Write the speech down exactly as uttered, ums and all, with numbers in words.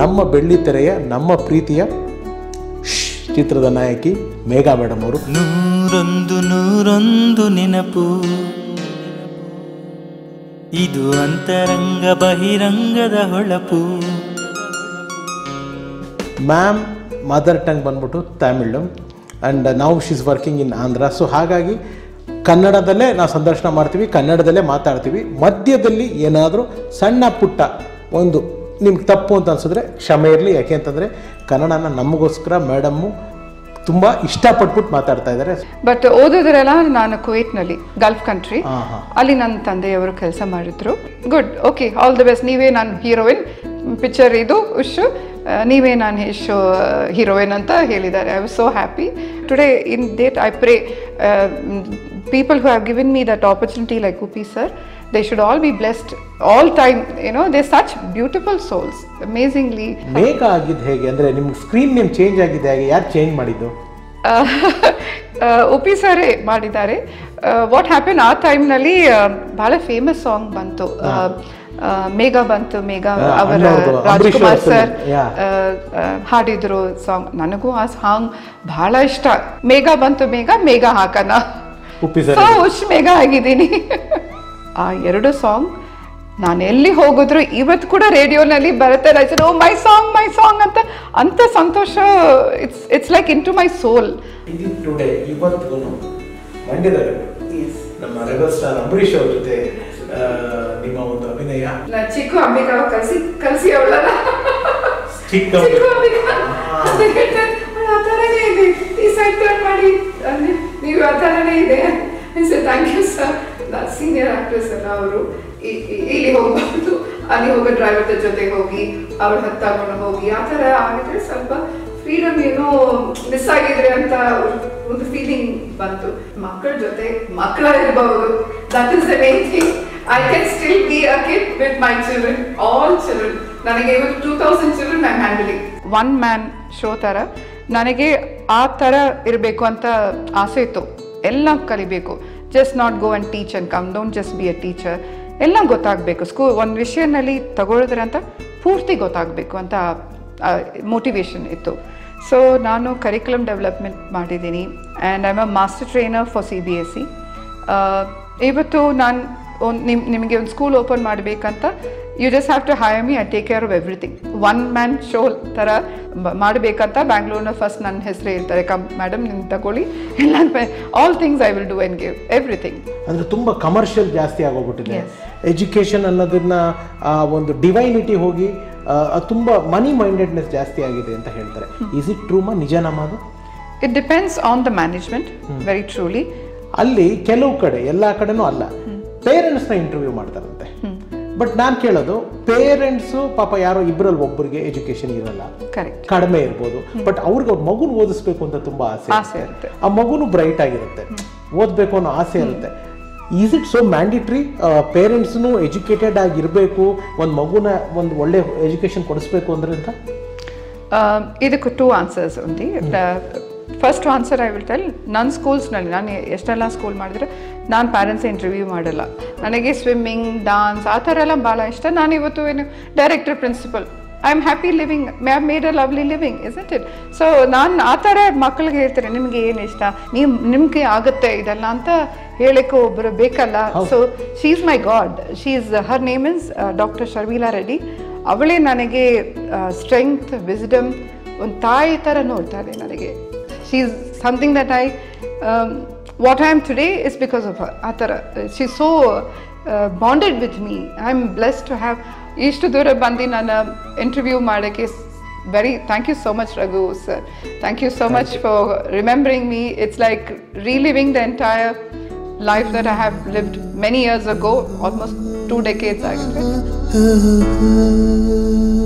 ನಮ್ಮ ಬೆಳ್ಳಿತೆರೆಯ ನಮ್ಮ ಪ್ರೀತಿಯ ಚಿತ್ರದ ನಾಯಕಿ ಮೇಘಾ ಮೇಡಮ್ ಅವರು. ನೂರೊಂದು ನೂರೊಂದು ನೆನಪು ಇದು ಅಂತರಂಗ ಬಹಿರಂಗದ ಹೊಳಪು. ಮ್ಯಾಮ್ ಮದರ್ ಟಂಗ್ ಬಂದ್ಬಿಟ್ಟು ತಮಿಳು ಆ್ಯಂಡ್ ನಾವು she is working in Andhra. So ಹಾಗಾಗಿ ಕನ್ನಡದಲ್ಲೇ ನಾವು ಸಂದರ್ಶನ ಮಾಡ್ತೀವಿ, ಕನ್ನಡದಲ್ಲೇ ಮಾತಾಡ್ತೀವಿ. ಮಧ್ಯದಲ್ಲಿ ಏನಾದರೂ ಸಣ್ಣ ಪುಟ್ಟ ಒಂದು ನಿಮ್ಗೆ ತಪ್ಪು ಅಂತ ಅನಿಸಿದ್ರೆ ಕ್ಷಮೆ ಇರಲಿ. ಯಾಕೆ ಅಂತಂದರೆ ಕನ್ನಡನ ನಮಗೋಸ್ಕರ ಮೇಡಮ್ಮು ತುಂಬ ಇಷ್ಟಪಟ್ಬಿಟ್ಟು ಮಾತಾಡ್ತಾ ಇದ್ದಾರೆ. ಬಟ್ ಓದಿದ್ರೆಲ್ಲ ನಾನು ಕುವೈತ್ನಲ್ಲಿ ಗಲ್ಫ್ ಕಂಟ್ರಿ, ಅಲ್ಲಿ ನನ್ನ ತಂದೆಯವರು ಕೆಲಸ ಮಾಡಿದ್ರು. Good, okay, all the best. ನೀವೇ ನಾನು ಹೀರೋಯಿನ್ ಪಿಕ್ಚರ್ ಇದು ಉಶು, ನೀವೇ ನಾನು ಇಶು ಹೀರೋಯಿನ್ ಅಂತ ಹೇಳಿದ್ದಾರೆ. I was so happy today. In that I pray people who have given me that opportunity, like U P sir, they should all be blessed all time. You know, they're such beautiful souls, amazingly. Mega agid hege andre nim screen name change agide hege, yaar change madiddu? U P sir e madidare. What happened our time nalli bala famous song bantu, Megha ಬಂತು. ಮೇಘಾ ಅವರ Rajkumar sir ಹಾಡಿದ್ರು song. ನನಗೂ ಆ song ಬಹಳ ಇಷ್ಟ. ಮೇಘಾ ಬಂತು ಮೇಘಾ ಮೇಘಾ ಹಾಕೋಣ ಉಷ್ ಮೇಘಾ ಆಗಿದ್ದೀನಿ. ಆ ಎರಡು ಸಾಂಗ್ ನಾನು ಎಲ್ಲಿ ಹೋಗಿದ್ರು ಇವತ್ತು ಕೂಡ ರೇಡಿಯೋನಲ್ಲಿ ಬರುತ್ತೆ. Risen oh my song my song ಅಂತ ಅಂತ ಸಂತೋಷ. It's it's like in to my soul. ನಮ್ಮ ರೆಬಲ್ ಸ್ಟಾರ್ ಅಂಬರೀಶ್ ಅವ್ರ ಜೊತೆ ನಿಮ್ಮ ಒಂದು ಅಭಿನಯ, ಚಿಕ್ಕು ಅಂಬಿಕಾ ಕಲಸಿ ಕಲಸಿ ಅವಳಲ್ಲ ನೀವು ಆ ಥರನೇ ಇದೆ. Thank you sir. Senior actress ಅಲ್ಲ ಅವರು, ಇಲ್ಲಿ ಹೋಗ್ಬಾರ್ದು ಅಲ್ಲಿ ಹೋಗೋ ಡ್ರೈವರ್ ಜೊತೆಗೆ ಹೋಗಿ ಅವ್ರ ಹತ್ತಾಕೊಂಡು ಹೋಗಿ ಆ ಥರ ಆಗಿದ್ರೆ ಸ್ವಲ್ಪ ಫ್ರೀಡಮ್ ಏನೋ ಮಿಸ್ ಆಗಿದ್ರೆ ಅಂತ ಒಂದು ಫೀಲಿಂಗ್ ಬಂತು. ಮಕ್ಕಳ ಜೊತೆ ಮಕ್ಕಳ ಇರಬಹುದು. That is the main thing. I can still be a kid with my children, all children. ನನಗೆ ಇವತ್ತು two thousand children I handling. One man show ಥರ ನನಗೆ ಆ ಥರ ಇರಬೇಕು ಅಂತ ಆಸೆ ಇತ್ತು. ಎಲ್ಲ ಕಲಿಬೇಕು. Just not go and teach and come, don't just be a teacher. ಎಲ್ಲ ಗೊತ್ತಾಗಬೇಕು. ಸ್ಕೂಲ್ ಒಂದು ವಿಷಯದಲ್ಲಿ ತಗೊಳಿದ್ರೆ ಅಂತ ಪೂರ್ತಿ ಗೊತ್ತಾಗಬೇಕು ಅಂತ ಮೋಟಿವೇಶನ್ ಇತ್ತು. ಸೊ ನಾನು ಕರಿಕ್ಯುಲಮ್ ಡೆವಲಪ್ಮೆಂಟ್ ಮಾಡಿದ್ದೀನಿ and I am a master trainer for C B S E. ಇವತ್ತು ನಾನು ಒಂದು ನಿಮ್ ನಿಮಗೆ ಒಂದು ಸ್ಕೂಲ್ ಓಪನ್ ಮಾಡಬೇಕಂತ you just have to hire me. I take care of everything. One man show ಥರ ಮಾಡಬೇಕಂತ ಬ್ಯಾಂಗ್ಳೂರ್ನ ಫಸ್ಟ್ ನನ್ನ ಹೆಸರು ಹೇಳ್ತಾರೆ. ಕಮ್ ಮೇಡಮ್ ನಿಮ್ಮ ತಗೊಳ್ಳಿ ಎಲ್ಲ all things I will do and give everything. ಅಂದರೆ ತುಂಬ ಕಮರ್ಷಿಯಲ್ ಜಾಸ್ತಿ ಆಗೋಗ್ಬಿಟ್ಟಿದೆ ಎಜುಕೇಷನ್ ಅನ್ನೋದನ್ನ. ಒಂದು ಡಿವೈನಿಟಿ ಹೋಗಿ ತುಂಬ ಮನಿ ಮೈಂಡೆಡ್ನೆಸ್ ಜಾಸ್ತಿ ಆಗಿದೆ ಅಂತ ಹೇಳ್ತಾರೆ. Is it trauma? ನಿಜನಮ್ಮ ಅದು? It depends on the management very truly. ಅಲ್ಲಿ ಕೆಲವು ಕಡೆ, ಎಲ್ಲ ಕಡೆನೂ ಅಲ್ಲ, ಪೇರೆಂಟ್ಸ್ನ ಇಂಟರ್ವ್ಯೂ ಮಾಡ್ತಾರಂತೆ. ಬಟ್ ನಾನು ಕೇಳೋದು, ಪೇರೆಂಟ್ಸು ಪಾಪ ಯಾರೋ ಇಬ್ಬರಲ್ಲಿ ಒಬ್ಬರಿಗೆ ಎಜುಕೇಶನ್ ಇರಲ್ಲ, ಕಡಿಮೆ ಇರ್ಬೋದು. ಬಟ್ ಅವ್ರಿಗೆ ಅವ್ರ ಮಗುನ ಓದಿಸ್ಬೇಕು ಅಂತ ತುಂಬ ಆಸೆ ಆಸೆ ಇರುತ್ತೆ. ಆ ಮಗುನು ಬ್ರೈಟ್ ಆಗಿರುತ್ತೆ, ಓದಬೇಕು ಅನ್ನೋ ಆಸೆ ಇರುತ್ತೆ. Is it so mandatory? ಪೇರೆಂಟ್ಸ್ನು ಎಜುಕೇಟೆಡ್ ಆಗಿರಬೇಕು, ಒಂದು ಮಗುನ ಒಂದು ಒಳ್ಳೆ ಎಜುಕೇಷನ್ ಕೊಡಿಸ್ಬೇಕು ಅಂದರೆ ಅಂತ. ಇದಕ್ಕೆ ಟೂ ಆನ್ಸರ್ಸ್ ಉಂಟು. First answer I will tell, ನನ್ನ ಸ್ಕೂಲ್ಸ್ನಲ್ಲಿ ನಾನು ಎಷ್ಟೆಲ್ಲ ಸ್ಕೂಲ್ ಮಾಡಿದರೆ ನಾನು ಪ್ಯಾರೆಂಟ್ಸ್ ಇಂಟರ್ವ್ಯೂ ಮಾಡಲ್ಲ. ನನಗೆ ಸ್ವಿಮ್ಮಿಂಗ್, ಡಾನ್ಸ್ ಆ ಥರ ಎಲ್ಲ ಭಾಳ ಇಷ್ಟ. ನಾನು ಇವತ್ತು ಏನು director, principal, I am happy living. I have made a lovely living, isn't it? So ನಾನು ಆ ಥರ ಮಕ್ಕಳಿಗೆ ಹೇಳ್ತೀನಿ, ನಿಮಗೆ ಏನು ಇಷ್ಟ, ನೀವು ನಿಮಗೆ ಆಗುತ್ತೆ ಇದೆಲ್ಲ ಅಂತ ಹೇಳೋಕ್ಕೆ ಒಬ್ಬರು ಬೇಕಲ್ಲ. So she is my god. She is her name is doctor Sharmila Reddy. ಅವಳೇ ನನಗೆ ಸ್ಟ್ರೆಂಗ್ತ್, ವಿಸ್ಡಮ್, ಒಂದು ತಾಯಿ ಥರ ನೋಡ್ತಾಳೆ ನನಗೆ. She is something that I what I am today is because of her. ಆ ಥರ she is so bonded with me. I am blessed to have ಇಷ್ಟು ದೂರ ಬಂದು ನನ್ನ ಇಂಟರ್ವ್ಯೂ ಮಾಡೋಕ್ಕೆ. Very thank you so much Raghu sir. Thank you so much for remembering me. It's like reliving the entire life that I have lived many years ago, almost two decades ago.